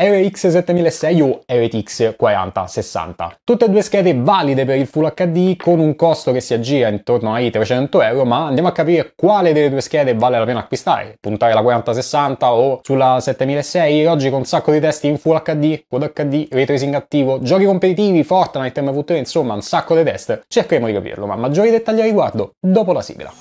RX 7600 o RTX 4060. Tutte e due schede valide per il Full HD con un costo che si aggira intorno ai €300, ma andiamo a capire quale delle due schede vale la pena acquistare, puntare la 4060 o sulla 7600. Oggi con un sacco di testi in Full HD, Quad HD, Ray Tracing attivo, giochi competitivi, Fortnite, MW3, insomma un sacco di test, cercheremo di capirlo, ma maggiori dettagli a riguardo dopo la sigla.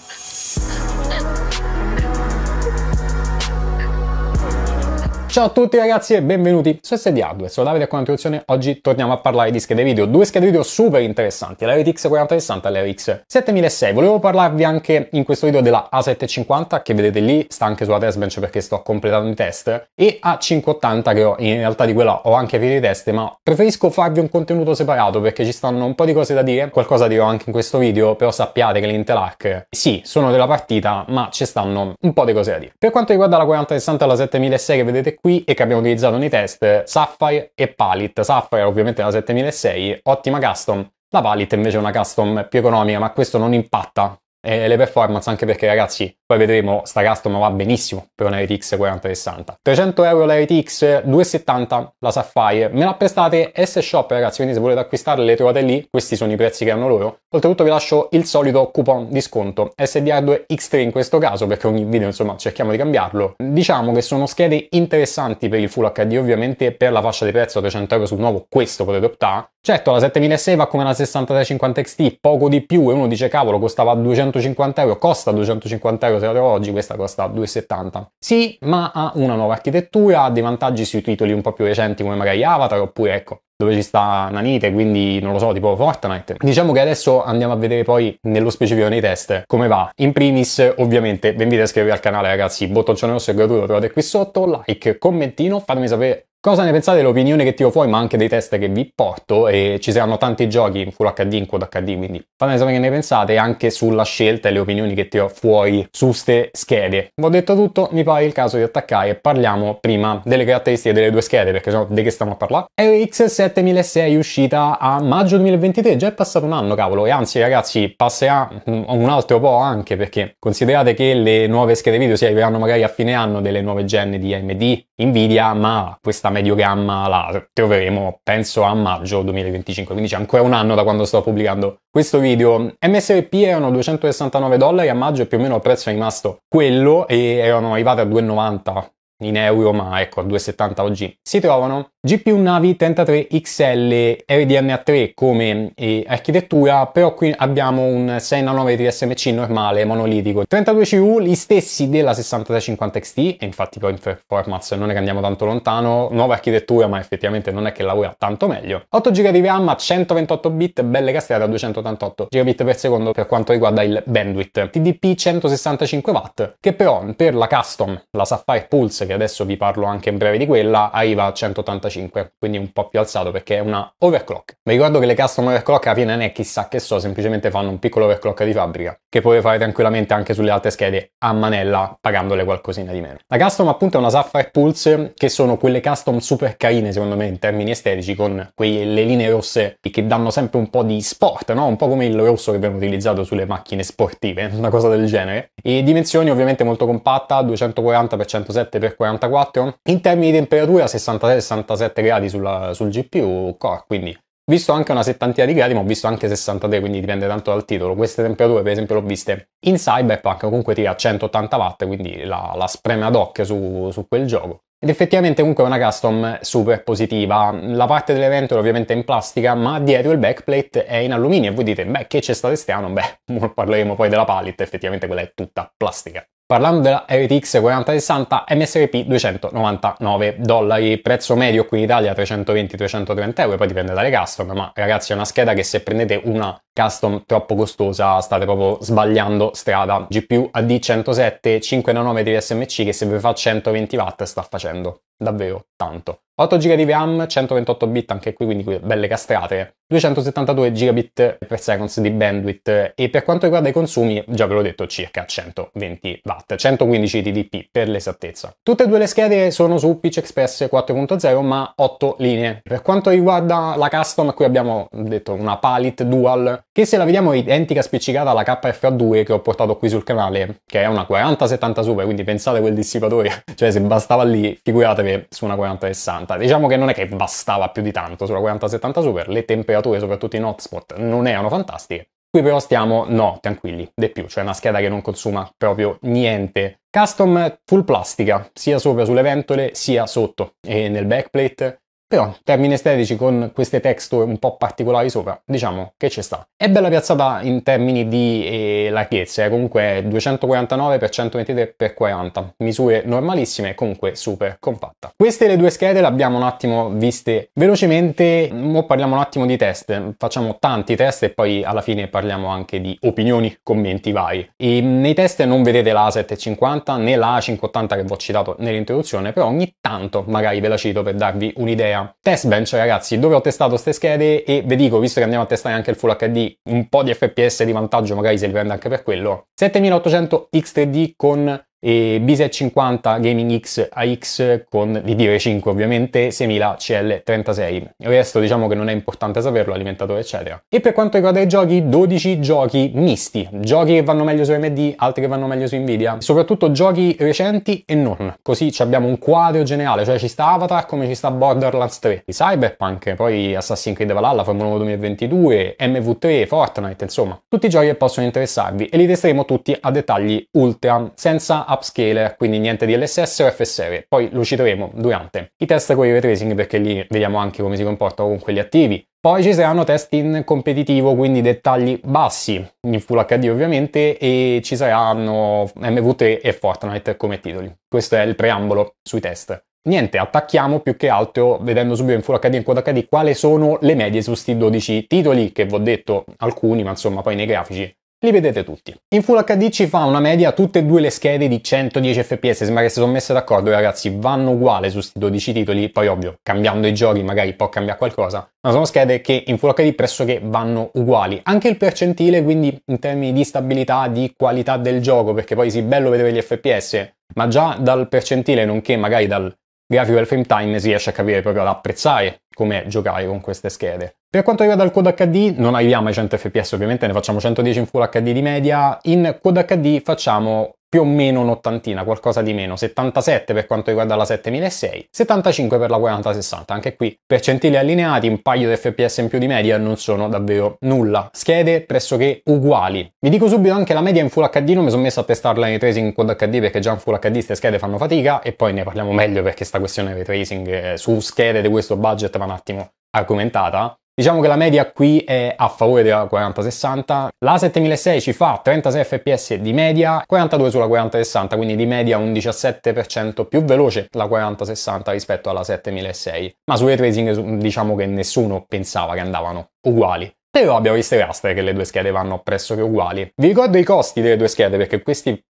Ciao a tutti ragazzi e benvenuti su Essedi Hardware, sono Davide e con l'introduzione oggi torniamo a parlare di schede video, due schede video super interessanti, la RTX 4060 e la RX 7600. Volevo parlarvi anche in questo video della A750 che vedete lì, sta anche sulla testbench perché sto completando i test, e A580 che ho, in realtà di quella ho anche video di test, ma preferisco farvi un contenuto separato perché ci stanno un po' di cose da dire, qualcosa dirò anche in questo video, però sappiate che l'Intel Arc sì, sono della partita, ma ci stanno un po' di cose da dire. Per quanto riguarda la 4060 e la 7600 che vedete qui e che abbiamo utilizzato nei test, Sapphire e Palit. Sapphire ovviamente la 7600, ottima custom, la Palit invece è una custom più economica, ma questo non impatta le performance, anche perché ragazzi poi vedremo, sta custom va benissimo per una RTX 4060. €300 la RTX, 270 la Sapphire. Me la prestate S Shop ragazzi, quindi se volete acquistarle le trovate lì, questi sono i prezzi che hanno loro. Oltretutto vi lascio il solito coupon di sconto Essedi Hardware X3 in questo caso, perché ogni video insomma cerchiamo di cambiarlo. Diciamo che sono schede interessanti per il Full HD, ovviamente per la fascia di prezzo €300 sul nuovo questo potete optare. Certo la 7600 va come una 6350 XT, poco di più, e uno dice cavolo costava €250, costa €250 se la trovo oggi, questa costa €270. Sì, ma ha una nuova architettura, ha dei vantaggi sui titoli un po' più recenti come magari Avatar, oppure ecco dove ci sta nanite, quindi non lo so, tipo Fortnite. Diciamo che adesso andiamo a vedere poi nello specifico nei test come va. In primis ovviamente vi invito a iscrivervi al canale ragazzi, bottoncino rosso è gratuito, lo trovate qui sotto, like, commentino, fatemi sapere cosa ne pensate dell'opinione che tiro fuori, ma anche dei test che vi porto, e ci saranno tanti giochi in Full HD, in Quad HD, quindi fatemi sapere che ne pensate, anche sulla scelta e le opinioni che tiro fuori su ste schede. Ho detto tutto, mi pare il caso di attaccare, parliamo prima delle caratteristiche delle due schede, perché sennò di che stiamo a parlare? RX 7600 è uscita a maggio 2023, già è passato un anno cavolo, e anzi ragazzi passerà un altro po' anche, perché considerate che le nuove schede video si arriveranno magari a fine anno delle nuove gen di AMD, NVIDIA, ma questa medio gamma la troveremo penso a maggio 2025, quindi c'è ancora un anno da quando sto pubblicando quesquesto video. MSRP erano $269 a maggio e più o meno il prezzo è rimasto quello, e erano arrivate a €290 in euro, ma ecco a €270 oggi si trovano. GPU Navi 33XL RDNA3 come architettura, però qui abbiamo un 6 nm TSMC normale monolitico, 32 CU, gli stessi della 6350 XT, e infatti poi in performance non è che andiamo tanto lontano, nuova architettura ma effettivamente non è che lavora tanto meglio. 8 GB di RAM a 128 bit, belle castrate a 288 Gbps per secondo per quanto riguarda il bandwidth, TDP 165 W, che però per la custom, la Sapphire Pulse, che adesso vi parlo anche in breve di quella, arriva a 185, quindi un po' più alzato perché è una overclock. Vi ricordo che le custom overclock alla fine non è chissà che so, semplicemente fanno un piccolo overclock di fabbrica che potete fare tranquillamente anche sulle altre schede a manella pagandole qualcosina di meno. La custom appunto è una Sapphire Pulse, che sono quelle custom super carine secondo me in termini estetici, con quelle linee rosse che danno sempre un po' di sport, no? Un po' come il rosso che viene utilizzato sulle macchine sportive, una cosa del genere. E dimensioni ovviamente molto compatta, 240 x 107 x 44. In termini di temperatura 66-67 gradi sul GPU core, quindi visto anche una settantina di gradi, ma ho visto anche 63, quindi dipende tanto dal titolo. Queste temperature per esempio l'ho viste in Cyberpunk, comunque tira 180 W, quindi la spreme ad hoc su quel gioco. Ed effettivamente comunque è una custom super positiva. La parte dell'evento è ovviamente in plastica, ma dietro il backplate è in alluminio, e voi dite beh che c'è stato strano, beh parleremo poi della Palit, effettivamente quella è tutta plastica. Parlando della RTX 4060, MSRP $299, prezzo medio qui in Italia €320-330, poi dipende dalle custom, ma ragazzi è una scheda che se prendete una custom troppo costosa state proprio sbagliando strada. GPU AD107, 5 nm di TSMC, che se vi fa 120 W sta facendo davvero tanto. 8 GB di RAM, 128 bit anche qui, quindi belle castrate, 272 Gbps di bandwidth, e per quanto riguarda i consumi, già ve l'ho detto, circa 120 W, 115 TDP per l'esattezza. Tutte e due le schede sono su PCI Express 4.0, ma 8 linee. Per quanto riguarda la custom, qui abbiamo detto una Palit Dual, che se la vediamo è identica spiccicata alla KFA2 che ho portato qui sul canale, che è una 4070 Super, quindi pensate quel dissipatore, cioè se bastava lì, figuratevi su una 4060. Diciamo che non è che bastava più di tanto sulla 4070 Super, le temperature soprattutto in hotspot non erano fantastiche. Qui però stiamo, no, tranquilli, di più, cioè una scheda che non consuma proprio niente. Custom full plastica, sia sopra sulle ventole, sia sotto e nel backplate. Però, termini estetici con queste texture un po' particolari sopra, diciamo che ci sta. È bella piazzata in termini di larghezza, comunque 249 x 123 x 40, misure normalissime, comunque super compatta. Queste le due schede le abbiamo un attimo viste velocemente, mo parliamo un attimo di test, facciamo tanti test e poi alla fine parliamo anche di opinioni, commenti vari. E nei test non vedete la A750 né la A580 che vi ho citato nell'introduzione, però ogni tanto magari ve la cito per darvi un'idea. Test bench, ragazzi, dove ho testato queste schede, e vi dico, visto che andiamo a testare anche il Full HD, un po' di FPS di vantaggio magari se li prende anche per quello. 7800 X3D con B750 Gaming X AX con DDR5 ovviamente, 6000 CL36, il resto diciamo che non è importante saperlo, alimentatore eccetera. E per quanto riguarda i giochi, 12 giochi misti, giochi che vanno meglio su AMD, altri che vanno meglio su Nvidia, soprattutto giochi recenti e non, così abbiamo un quadro generale, cioè ci sta Avatar come ci sta Borderlands 3, Cyberpunk, poi Assassin's Creed Valhalla, Formula 1 2022, MW3, Fortnite, insomma tutti i giochi che possono interessarvi, e li testeremo tutti a dettagli ultra, senza upscaler, quindi niente DLSS o FSR, poi lo citeremo durante i test con i Ray Tracing perché lì vediamo anche come si comportano con quelli attivi. Poi ci saranno test in competitivo, quindi dettagli bassi, in Full HD ovviamente, e ci saranno MW3 e Fortnite come titoli. Questo è il preambolo sui test. Niente, attacchiamo più che altro vedendo subito in Full HD e in Quad HD quali sono le medie su sti 12 titoli, che vi ho detto alcuni, ma insomma poi nei grafici li vedete tutti. In Full HD ci fa una media tutte e due le schede di 110 fps, sembra che si sono messe d'accordo ragazzi, vanno uguale su sti 12 titoli, poi ovvio cambiando i giochi magari può cambiare qualcosa, ma sono schede che in Full HD pressoché vanno uguali. Anche il percentile, quindi in termini di stabilità, di qualità del gioco, perché poi sì, bello vedere gli fps, ma già dal percentile nonché magari dal grafico del frame time si riesce a capire proprio ad apprezzare come giocare con queste schede. Per quanto riguarda il Quad HD non arriviamo ai 100 fps ovviamente, ne facciamo 110 in Full HD di media, in Quad HD facciamo più o meno un'ottantina, qualcosa di meno, 77 per quanto riguarda la 7006, 75 per la 4060, anche qui percentili allineati, un paio di fps in più di media non sono davvero nulla, schede pressoché uguali. Vi dico subito anche la media in Full HD, non mi sono messo a testarla in Ray Tracing in Quad HD perché già in Full HD queste schede fanno fatica, e poi ne parliamo meglio perché sta questione Ray Tracing su schede di questo budget va un attimo argomentata. Diciamo che la media qui è a favore della 4060, la A7600 ci fa 36 fps di media, 42 sulla 4060, quindi di media un 17% più veloce la 4060 rispetto alla 7600, ma su Ray Tracing diciamo che nessuno pensava che andavano uguali. Però abbiamo visto i raster che le due schede vanno pressoché uguali. Vi ricordo i costi delle due schede perché questi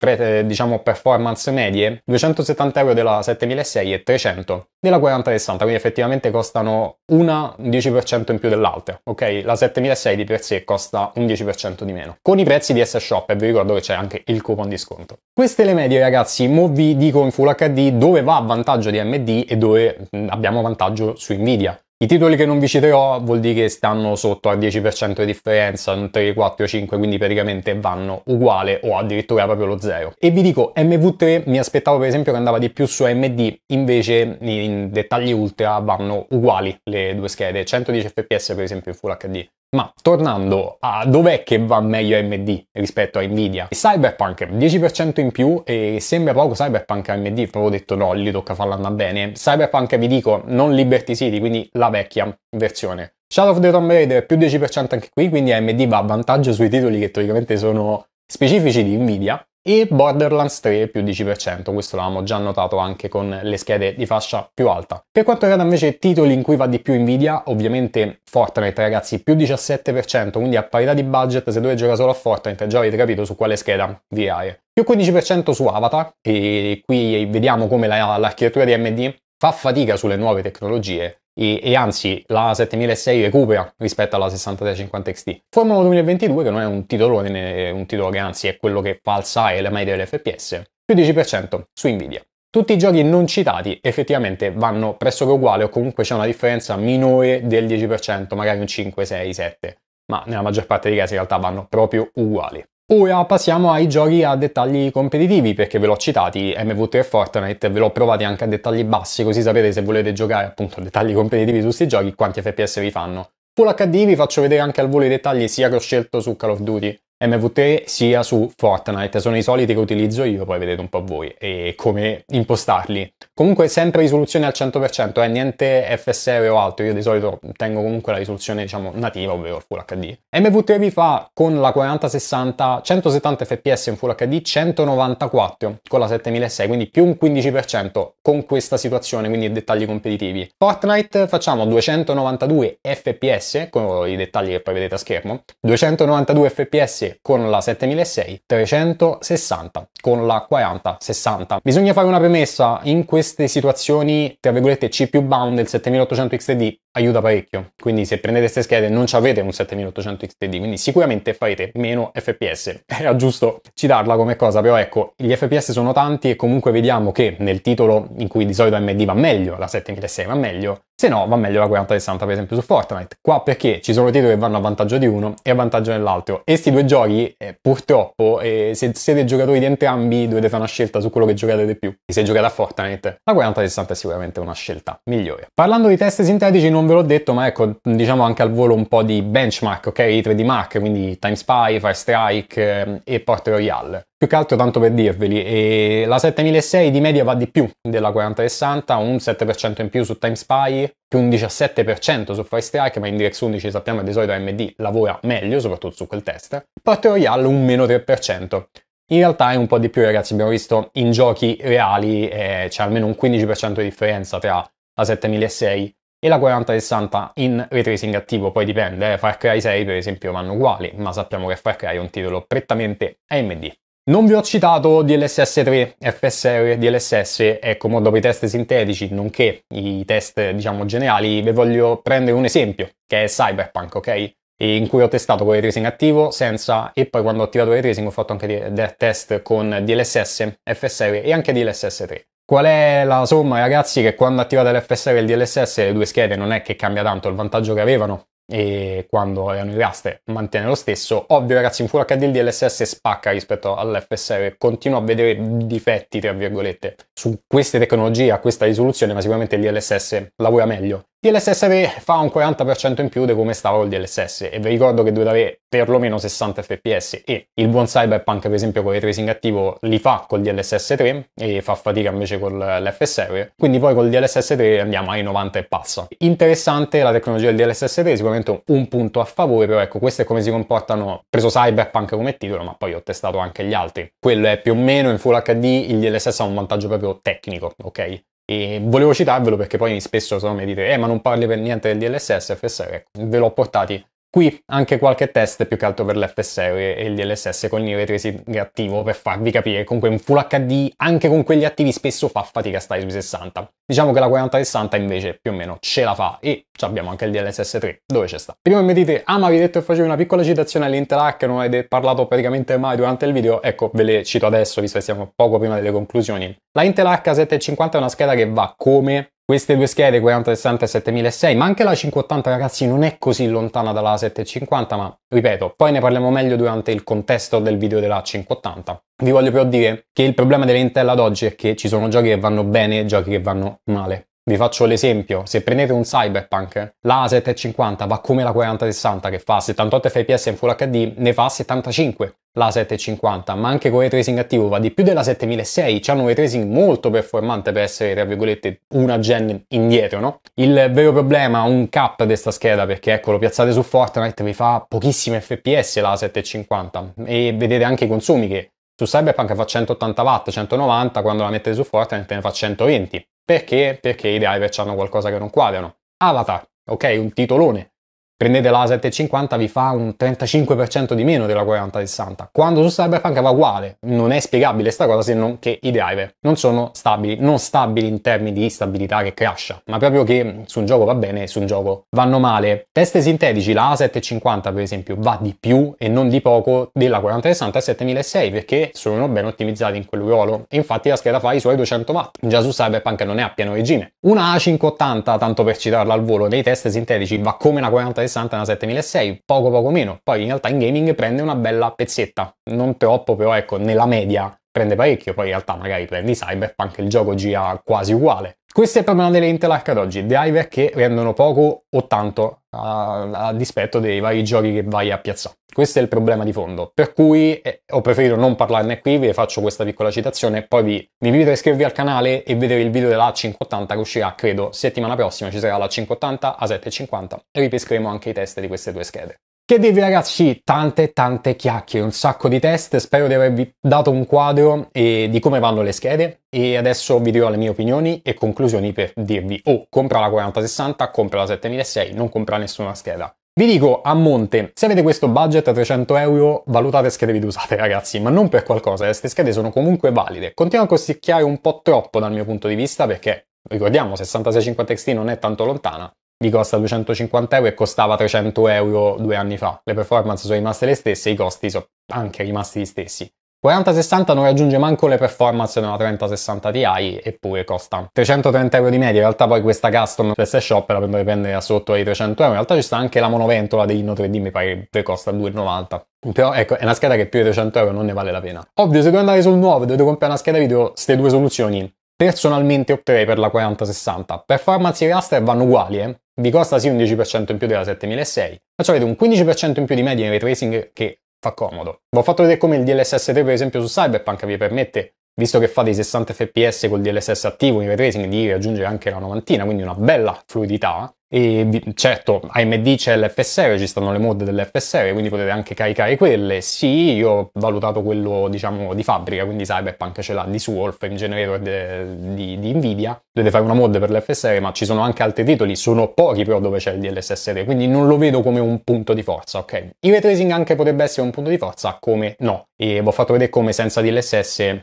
diciamo performance medie, 270 euro della 7600 e 300 della 4060, quindi effettivamente costano una un 10% in più dell'altra, ok? La 7600 di per sé costa un 10% di meno, con i prezzi di S-Shop, e vi ricordo che c'è anche il coupon di sconto. Queste le medie ragazzi, mo vi dico in Full HD dove va a vantaggio di AMD e dove abbiamo vantaggio su Nvidia. I titoli che non vi citerò vuol dire che stanno sotto al 10% di differenza, un 3, 4, 5, quindi praticamente vanno uguale o addirittura proprio lo 0. E vi dico, MW3 mi aspettavo per esempio che andava di più su AMD, invece in dettagli ultra vanno uguali le due schede, 110 fps per esempio in Full HD. Ma tornando a dov'è che va meglio AMD rispetto a Nvidia, Cyberpunk 10% in più, e sembra poco Cyberpunk AMD, però ho detto no, gli tocca farla andare bene. Cyberpunk vi dico, non Liberty City, quindi la vecchia versione. Shadow of the Tomb Raider più 10% anche qui, quindi AMD va a vantaggio sui titoli che teoricamente sono specifici di Nvidia. E Borderlands 3 più 10%, questo l'avevamo già notato anche con le schede di fascia più alta. Per quanto riguarda invece titoli in cui va di più Nvidia, ovviamente Fortnite ragazzi più 17%, quindi a parità di budget se dovete giocare solo a Fortnite già avete capito su quale scheda virare. Più 15% su Avatar, e qui vediamo come l'architettura di AMD fa fatica sulle nuove tecnologie. E anzi la 7600 recupera rispetto alla 6650 XT. Formula 2022 che non è un titolone, un titolo che anzi è quello che fa alzare la media dell'FPS, più 10% su Nvidia. Tutti i giochi non citati effettivamente vanno pressoché uguali o comunque c'è una differenza minore del 10%, magari un 5, 6, 7. ma nella maggior parte dei casi in realtà vanno proprio uguali. Ora passiamo ai giochi a dettagli competitivi, perché ve l'ho citati MW3 e Fortnite, ve l'ho provati anche a dettagli bassi, così sapete, se volete giocare appunto a dettagli competitivi su questi giochi, quanti FPS vi fanno. Full HD vi faccio vedere anche al volo i dettagli sia che ho scelto su Call of Duty MW3 sia su Fortnite, sono i soliti che utilizzo io, poi vedete un po' voi e come impostarli. Comunque sempre risoluzione al 100%, niente FSR o altro, io di solito tengo comunque la risoluzione diciamo nativa, ovvero il Full HD. MW3 vi fa con la 4060 170 fps in Full HD, 194 con la 7600, quindi più un 15% con questa situazione, quindi dettagli competitivi. Fortnite facciamo 292 fps con i dettagli che poi vedete a schermo, 292 fps con la 7600, 360 con la 4060. Bisogna fare una premessa: in queste situazioni tra virgolette CPU bound il 7800 XT aiuta parecchio, quindi se prendete queste schede non avete un 7800 XT, quindi sicuramente farete meno FPS. Era giusto citarla come cosa, però ecco, gli FPS sono tanti e comunque vediamo che nel titolo in cui di solito AMD va meglio, la 7600 va meglio, se no va meglio la 4060 per esempio su Fortnite. Qua perché ci sono titoli che vanno a vantaggio di uno e a vantaggio dell'altro, e sti due giochi purtroppo se siete giocatori di entrambi dovete fare una scelta su quello che giocate di più. Se giocate a Fortnite la 4060 è sicuramente una scelta migliore. Parlando di test sintetici non ve l'ho detto, ma ecco diciamo anche al volo un po' di benchmark, ok? I 3D Mark, quindi Time Spy, Fire Strike e Port Royale. Più che altro tanto per dirveli, e la 7600 di media va di più della 4060, un 7% in più su Time Spy, più un 17% su Fire Strike, ma in DirectX 11 sappiamo che di solito AMD lavora meglio, soprattutto su quel test. Port Royale un meno 3%. In realtà è un po' di più ragazzi, abbiamo visto in giochi reali c'è almeno un 15% di differenza tra la 7600 e la 4060 in Ray Tracing attivo, poi dipende, Far Cry 6 per esempio vanno uguali, ma sappiamo che Far Cry è un titolo prettamente AMD. Non vi ho citato DLSS 3, FSR, DLSS, ecco, dopo i test sintetici, nonché i test, diciamo, generali, vi voglio prendere un esempio, che è Cyberpunk, ok? In cui ho testato con Ray Tracing attivo, senza, e poi quando ho attivato Ray Tracing ho fatto anche test con DLSS, FSR e anche DLSS 3. Qual è la somma, ragazzi, che quando attivate l'FSR e il DLSS, le due schede non è che cambia tanto, il vantaggio che avevano e quando erano in raster mantiene lo stesso. Ovvio ragazzi, in Full HD il DLSS spacca rispetto all'FSR, continuo a vedere difetti tra virgolette su queste tecnologie a questa risoluzione, ma sicuramente il DLSS lavora meglio. DLSS 3 fa un 40% in più di come stava col DLSS, e vi ricordo che dovete avere perlomeno 60 fps e il buon Cyberpunk per esempio con il tracing attivo li fa col DLSS 3 e fa fatica invece con l'FSR, quindi poi col DLSS 3 andiamo ai 90 e passa. Interessante la tecnologia del DLSS 3, sicuramente un punto a favore, però ecco questo è come si comportano. Ho preso Cyberpunk come titolo, ma poi ho testato anche gli altri, quello è più o meno in Full HD, il DLSS ha un vantaggio proprio tecnico, ok? E volevo citarvelo perché poi spesso mi dite ma non parli per niente del DLSS FSR, ecco, ve l'ho portati qui anche qualche test più che altro per l'FSR e il DLSS con il Ray Tracing attivo per farvi capire comunque un Full HD anche con quelli attivi spesso fa fatica a stare sui 60. Diciamo che la 4060 invece più o meno ce la fa e abbiamo anche il DLSS 3 dove c'è sta. Prima mi dite ma avevi detto che facevi una piccola citazione all'Intel Arc, non avete parlato praticamente mai durante il video, ecco ve le cito adesso visto che siamo poco prima delle conclusioni. La Intel Arc 750 è una scheda che va come queste due schede 4060 e 7600, ma anche la 580 ragazzi non è così lontana dalla 750, ma ripeto, poi ne parliamo meglio durante il contesto del video della 580. Vi voglio però dire che il problema delle Intel ad oggi è che ci sono giochi che vanno bene e giochi che vanno male. Vi faccio l'esempio, se prendete un Cyberpunk, la A750 va come la 4060 che fa 78 fps in Full HD, ne fa 75 la A750, ma anche con Ray Tracing attivo va di più della 7600, c'hanno un Ray Tracing molto performante per essere, tra virgolette, una gen indietro, no? Il vero problema, un cap di sta scheda, perché ecco, lo piazzate su Fortnite, vi fa pochissime fps la A750, e vedete anche i consumi che su Cyberpunk fa 180 watt, 190, quando la mettete su Fortnite ne fa 120. Perché? Perché i driver hanno qualcosa che non quadrano. Avatar, ok, un titolone. Prendete la A750, vi fa un 35% di meno della 4060. Quando su Cyberpunk va uguale. Non è spiegabile sta cosa, se non che i driver non sono stabili. Non stabili in termini di stabilità che crasha, ma proprio che su un gioco va bene e su un gioco vanno male. Test sintetici, la A750 per esempio va di più e non di poco della 4060 e 7600 perché sono ben ottimizzati in quel ruolo. E infatti la scheda fa i suoi 200 watt. Già su Cyberpunk non è a pieno regime. Una A580, tanto per citarla al volo, nei test sintetici va come la 4060 60 è una 7600, poco meno. Poi in realtà in gaming prende una bella pezzetta, non troppo, però ecco, nella media prende parecchio. Poi in realtà magari prendi Cyberpunk, il gioco gira quasi uguale. Questo è il problema delle Intel Arc ad oggi, driver che rendono poco o tanto a dispetto dei vari giochi che vai a piazzare. Questo è il problema di fondo, per cui ho preferito non parlarne qui, vi faccio questa piccola citazione, poi vi invito a iscrivervi al canale e vedere il video della A580 che uscirà, credo, settimana prossima ci sarà la A580, A750 e ripescheremo anche i test di queste due schede. Che dirvi ragazzi, tante chiacchiere, un sacco di test, spero di avervi dato un quadro di come vanno le schede e adesso vi dirò le mie opinioni e conclusioni per dirvi o compra la 4060, compra la 7600, non compra nessuna scheda. Vi dico a monte, se avete questo budget a 300 €, valutate schede videousate ragazzi, ma non per qualcosa, queste schede sono comunque valide. Continuano a costicchiare un po' troppo dal mio punto di vista perché, ricordiamo, 6650 XT non è tanto lontana, vi costa 250 € e costava 300 € 2 anni fa. Le performance sono rimaste le stesse, i costi sono anche rimasti gli stessi. 4060 non raggiunge manco le performance della 3060 Ti eppure costa 330 € di media. In realtà poi questa custom PS Shop la potete prendere a sotto ai 300 €. In realtà ci sta anche la monoventola dei Inno 3D, mi pare che costa 2,90 €. Però ecco, è una scheda che più di 300 € non ne vale la pena. Ovvio, se dovete andare sul nuovo e dovete comprare una scheda video, queste due soluzioni personalmente opterei per la 4060. Performance e raster vanno uguali, eh? Vi costa sì un 10% in più della 7600, ma avete un 15% in più di media in Ray Tracing che fa comodo. Vi ho fatto vedere come il DLSS 3 per esempio su Cyberpunk vi permette, visto che fate i 60 fps col DLSS attivo in Ray Tracing, di raggiungere anche la 90, quindi una bella fluidità. E certo, AMD c'è l'FSR, ci stanno le mod dell'FSR, quindi potete anche caricare quelle. Sì, io ho valutato quello, diciamo, di fabbrica, quindi Cyberpunk ce l'ha di suo, il frame generator di NVIDIA. Dovete fare una mod per l'FSR, ma ci sono anche altri titoli, sono pochi però dove c'è il DLSS3, quindi non lo vedo come un punto di forza, ok? Il ray tracing anche potrebbe essere un punto di forza, come no. E vi ho fatto vedere come senza DLSS...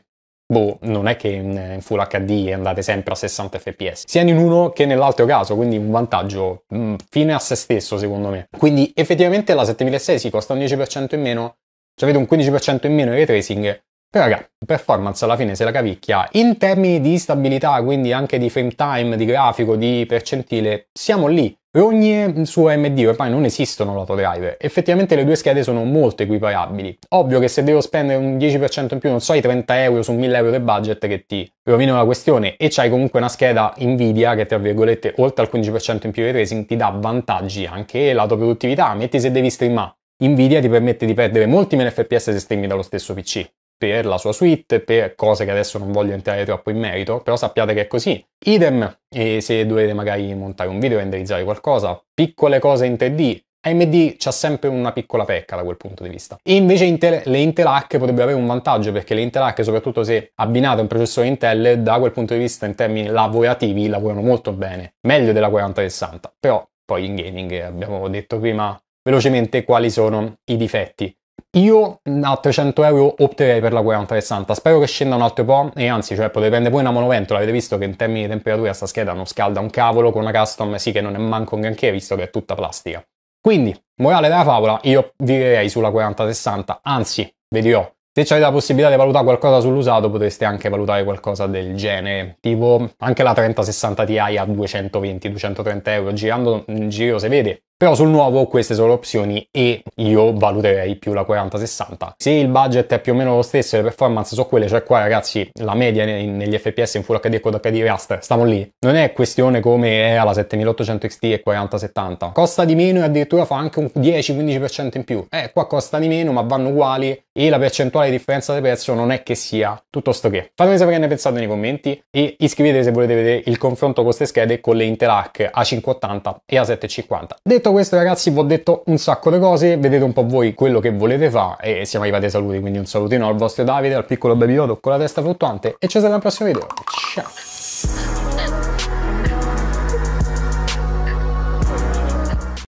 boh, non è che in Full HD andate sempre a 60 fps, sia in uno che nell'altro caso, quindi un vantaggio fine a se stesso secondo me. Quindi effettivamente la 7600 si costa un 10% in meno, cioè avete un 15% in meno in ray tracing, però raga, performance alla fine se la cavicchia. In termini di stabilità, quindi anche di frame time, di grafico, di percentile, siamo lì. Rogne su AMD ormai non esistono l'autodriver, effettivamente le due schede sono molto equiparabili. Ovvio che se devo spendere un 10% in più, non so, i 30 € su 1000 € del budget che ti rovinano la questione, e c'hai comunque una scheda Nvidia che, tra virgolette, oltre al 15% in più di tracing ti dà vantaggi anche lato produttività. Metti se devi streamare, Nvidia ti permette di perdere molti meno fps se streami dallo stesso PC, per la sua suite, per cose che adesso non voglio entrare troppo in merito, però sappiate che è così. Idem, e se dovete magari montare un video, renderizzare qualcosa, piccole cose in 3D, AMD c'ha sempre una piccola pecca da quel punto di vista. E invece le Intel Arc potrebbero avere un vantaggio, perché le Intel Arc, soprattutto se abbinate a un processore Intel, da quel punto di vista in termini lavorativi lavorano molto bene, meglio della 4060. Però poi in gaming abbiamo detto prima velocemente quali sono i difetti. Io a 300 € opterei per la 4060, spero che scenda un altro po', e anzi, cioè, potete prendere pure una monoventola, avete visto che in termini di temperatura sta scheda non scalda un cavolo, con una custom sì che non è manco un granché, visto che è tutta plastica. Quindi, morale della favola, io virerei sulla 4060, anzi, vi dirò, se avete la possibilità di valutare qualcosa sull'usato, potreste anche valutare qualcosa del genere, tipo anche la 3060 Ti a 220-230 €, girando in giro se vede. Però sul nuovo queste sono le opzioni e io valuterei più la 4060. Se il budget è più o meno lo stesso e le performance sono quelle, cioè qua ragazzi la media negli FPS in Full HD e QHD raster, stiamo lì. Non è questione come era la 7800 XT e 4070. Costa di meno e addirittura fa anche un 10-15% in più. Qua costa di meno ma vanno uguali e la percentuale di differenza di prezzo non è che sia tutto sto che. Fatemi sapere che ne pensate nei commenti e iscrivetevi se volete vedere il confronto con queste schede, con le Intel Arc A580 e A750. Detto questo ragazzi, vi ho detto un sacco di cose, vedete un po' voi quello che volete fare e siamo arrivati ai saluti, quindi un salutino al vostro Davide, al piccolo baby Yoda con la testa fluttuante e ci vediamo al prossimo video, ciao!